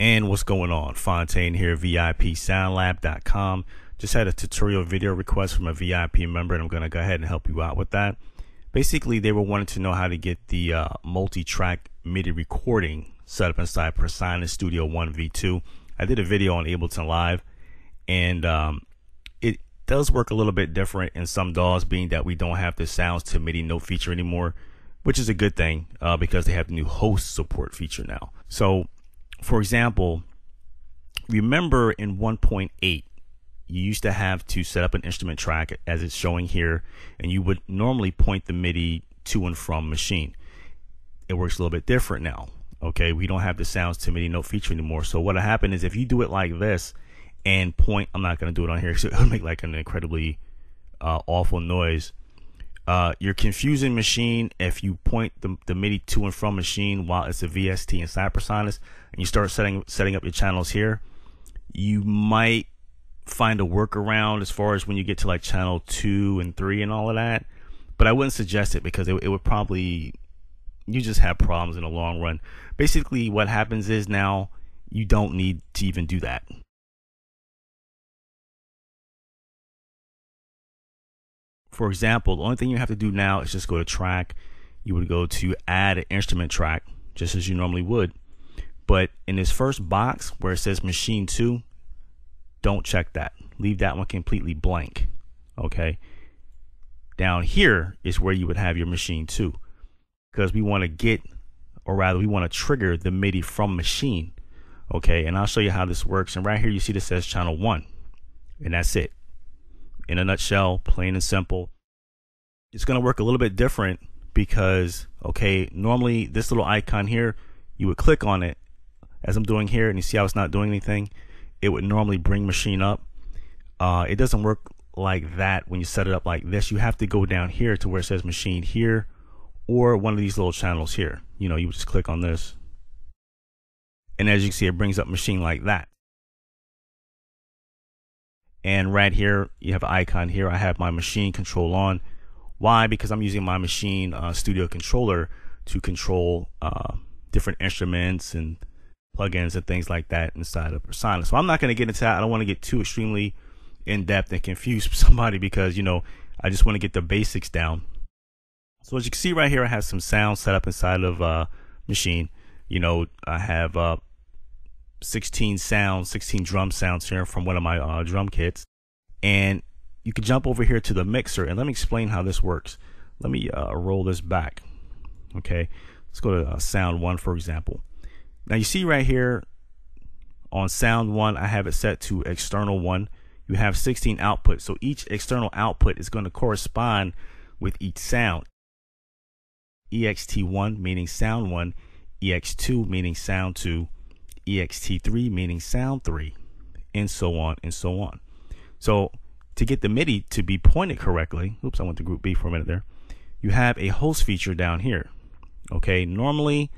And what's going on? Fontaine here, VIPSoundlab.com. Just had a tutorial video request from a VIP member, and I'm going to go ahead and help you out with that. Basically, they were wanting to know how to get the multi-track MIDI recording set up inside Presonus Studio One V2. I did a video on Ableton Live, and it does work a little bit different in some DAWs, being that we don't have the sounds to MIDI note feature anymore, which is a good thing because they have the new host support feature now. So, for example, remember in 1.8, you used to have to set up an instrument track as it's showing here, and you would normally point the MIDI to and from machine. It works a little bit different now. Okay, we don't have the sounds to MIDI note feature anymore. So what happened is, if you do it like this and point, I'm not going to do it on here, so it'll make like an incredibly awful noise. You're confusing machine if you point the MIDI to and from machine while it's a VST inside Presonus, and you start setting up your channels here. You might find a workaround as far as when you get to like channel 2 and 3 and all of that, but I wouldn't suggest it because it would probably, you just have problems in the long run. Basically what happens is now you don't need to even do that. For example, the only thing you have to do now is just go to track. You would go to add an instrument track just as you normally would, but in this first box where it says Machine 2, don't check that. Leave that one completely blank. Okay, down here is where you would have your Machine 2, because we want to get, or rather we want to trigger the MIDI from machine. Okay, and I'll show you how this works. And right here you see this says channel 1, and that's it. In a nutshell, plain and simple. It's going to work a little bit different because, okay, normally this little icon here, you would click on it as I'm doing here, and you see how it's not doing anything. It would normally bring machine up. It doesn't work like that when you set it up like this. You have to go down here to where it says machine here, or one of these little channels here. You know, you would just click on this, and as you can see, it brings up machine like that. And right here, you have an icon here. I have my machine control on. Why? Because I'm using my machine studio controller to control different instruments and plugins and things like that inside of Presonus. So I'm not going to get into that. I don't want to get too extremely in depth and confuse somebody, because, you know, I just want to get the basics down. So as you can see right here, I have some sounds set up inside of machine. You know, I have 16 drum sounds here from one of my drum kits, and you can jump over here to the mixer, and let me explain how this works. Let me roll this back. Okay, let's go to sound 1, for example. Now you see right here on sound 1, I have it set to external 1. You have 16 outputs, so each external output is going to correspond with each sound. EXT1 meaning sound 1, EX2 meaning sound 2, EXT3 meaning sound 3, and so on and so on. So to get the MIDI to be pointed correctly, oops, I went to group B for a minute there, you have a host feature down here. Okay, normally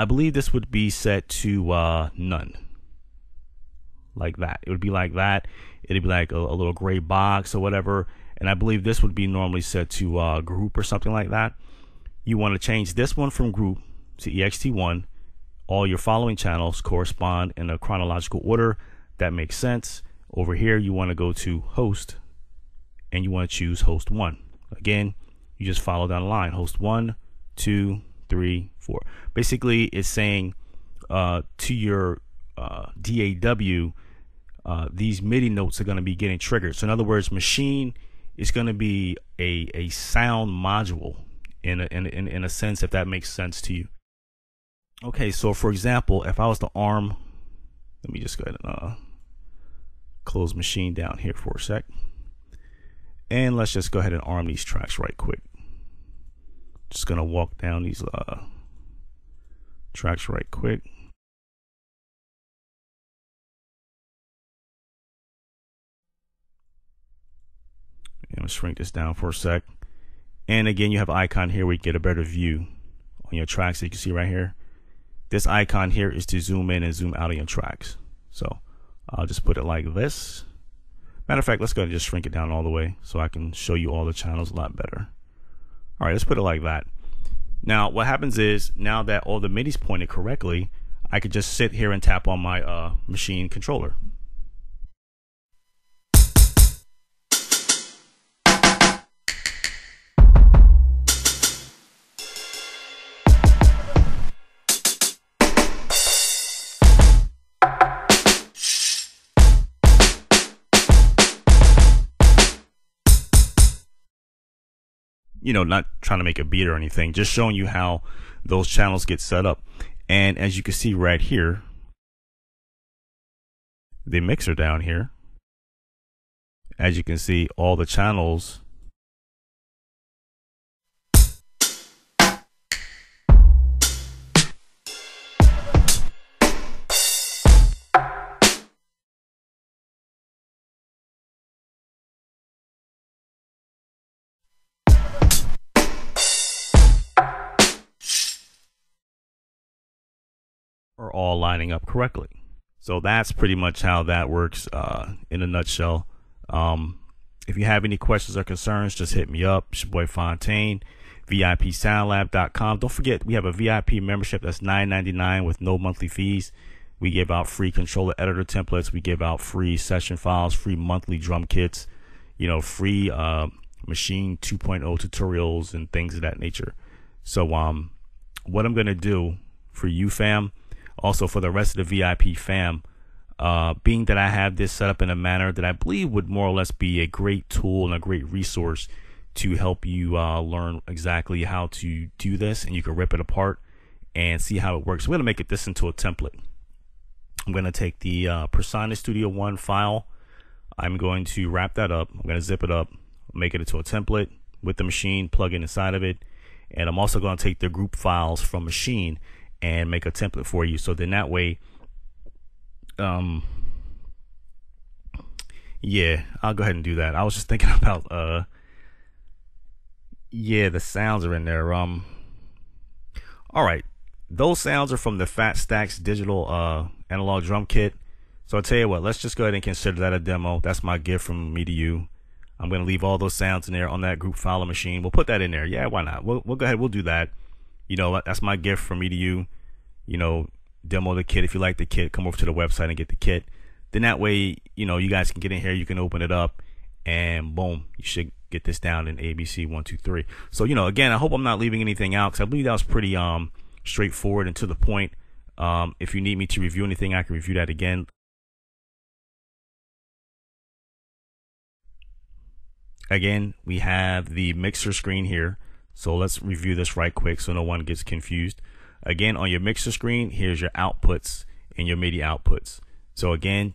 I believe this would be set to none, like that. It would be like that. It'd be like a little gray box or whatever, and I believe this would be normally set to group or something like that. You want to change this one from group to EXT1. All your following channels correspond in a chronological order. That makes sense. Over here, you want to go to host, and you want to choose host 1. Again, you just follow down the line. Host 1, 2, 3, 4. Basically, it's saying to your DAW, these MIDI notes are going to be getting triggered. So in other words, machine is going to be a sound module in a sense, if that makes sense to you. Okay, so for example, if I was to arm, let me just go ahead and close machine down here for a sec, and let's just go ahead and arm these tracks right quick. Just gonna walk down these tracks right quick. And let's shrink this down for a sec. And again, you have an icon here where you get a better view on your tracks. You can see right here, this icon here is to zoom in and zoom out of your tracks. So I'll just put it like this. Matter of fact, let's go ahead and just shrink it down all the way so I can show you all the channels a lot better. All right, let's put it like that. Now what happens is, now that all the MIDI's pointed correctly, I could just sit here and tap on my machine controller. You know, not trying to make a beat or anything, just showing you how those channels get set up. And as you can see right here, the mixer down here, as you can see, all the channels are all lining up correctly. So that's pretty much how that works in a nutshell. If you have any questions or concerns, just hit me up. It's your boy Fontaine, VIPSoundlab.com. Don't forget, we have a VIP membership that's $9.99 with no monthly fees. We give out free controller editor templates. We give out free session files, free monthly drum kits, you know, free Machine 2.0 tutorials and things of that nature. So what I'm going to do for you, fam, also for the rest of the VIP fam, being that I have this set up in a manner that I believe would more or less be a great tool and a great resource to help you learn exactly how to do this, and you can rip it apart and see how it works. I'm going to make this into a template. I'm going to take the Presonus Studio One file. I'm going to wrap that up. I'm going to zip it up, make it into a template with the machine, plug it inside of it. And I'm also going to take the group files from machine and make a template for you. So then that way, yeah, I'll go ahead and do that. I was just thinking about, yeah, the sounds are in there. All right, those sounds are from the Fat Stacks digital analog drum kit. So I'll tell you what, let's just go ahead and consider that a demo. That's my gift from me to you. I'm gonna leave all those sounds in there on that group file of machine. We'll put that in there. Yeah, why not? We'll go ahead. We'll do that. You know, that's my gift from me to you. You know, demo the kit. If you like the kit, come over to the website and get the kit. Then that way, you know, you guys can get in here. You can open it up, and boom, you should get this down in ABC 1, 2, 3. So, you know, again, I hope I'm not leaving anything out, because I believe that was pretty straightforward and to the point. If you need me to review anything, I can review that again. Again, we have the mixer screen here. So let's review this right quick so no one gets confused. Again, on your mixer screen, here's your outputs and your MIDI outputs. So again,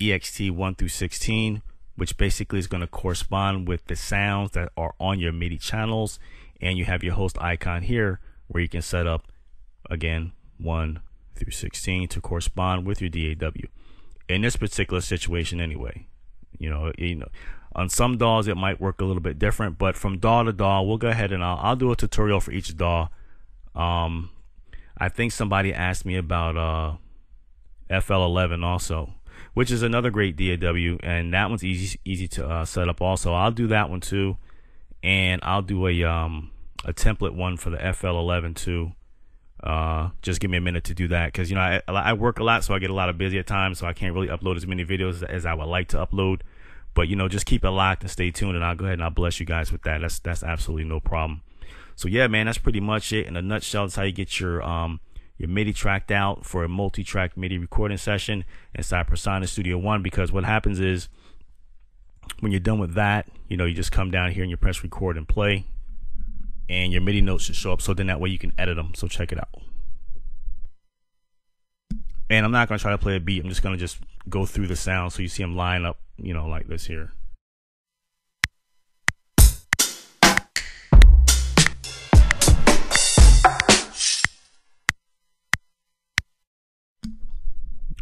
EXT 1 through 16, which basically is going to correspond with the sounds that are on your MIDI channels. And you have your host icon here where you can set up, again, 1 through 16 to correspond with your DAW. In this particular situation anyway, you know. On some DAWs, it might work a little bit different, but from DAW to DAW, we'll go ahead and I'll do a tutorial for each DAW. I think somebody asked me about FL11 also, which is another great DAW, and that one's easy to set up also. I'll do that one too, and I'll do a template one for the FL11 too. Just give me a minute to do that, because you know I work a lot, so I get a lot of busy at times, so I can't really upload as many videos as I would like to upload. But, you know, just keep it locked and stay tuned, and I'll go ahead and I'll bless you guys with that. That's absolutely no problem. So, yeah, man, that's pretty much it. In a nutshell, that's how you get your MIDI tracked out for a multi-track MIDI recording session inside Presonus Studio One, because what happens is when you're done with that, you know, you just come down here and you press record and play, and your MIDI notes should show up. So then that way you can edit them. So check it out. And I'm not going to try to play a beat. I'm just going to just go through the sound so you see them line up, you know, like this here.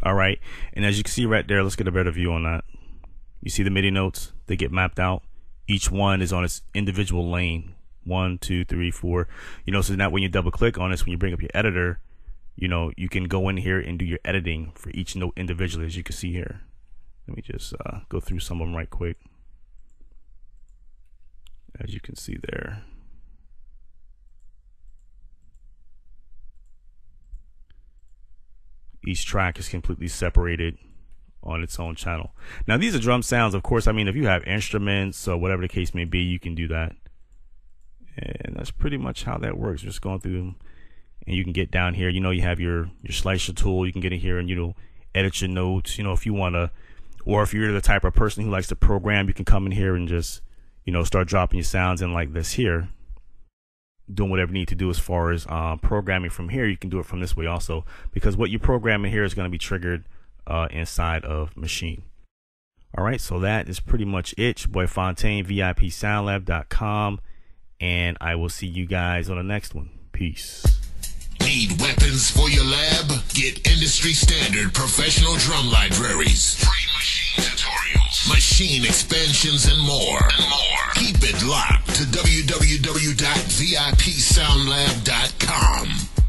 All right. And as you can see right there, let's get a better view on that. You see the MIDI notes, they get mapped out. Each one is on its individual lane. 1, 2, 3, 4. You know, so now when you double click on this, when you bring up your editor, you know, you can go in here and do your editing for each note individually, as you can see here. Let me just go through some of them right quick. As you can see there. Each track is completely separated on its own channel. Now these are drum sounds, of course. I mean, if you have instruments or whatever the case may be, you can do that. And that's pretty much how that works. Just going through them, and you can get down here, you know, you have your slicer tool. You can get in here and, you know, edit your notes, you know, if you want to, or if you're the type of person who likes to program, you can come in here and just, you know, start dropping your sounds in like this here, doing whatever you need to do as far as programming from here. You can do it from this way also, because what you program in here is going to be triggered inside of Maschine. All right, so that is pretty much it. Your boy Fontaine, VIPSoundlab.com, and I will see you guys on the next one. Peace. Need weapons for your lab? Get industry standard professional drum libraries, free Maschine tutorials, Maschine expansions, and more. Keep it locked to www.VIPSoundlab.com.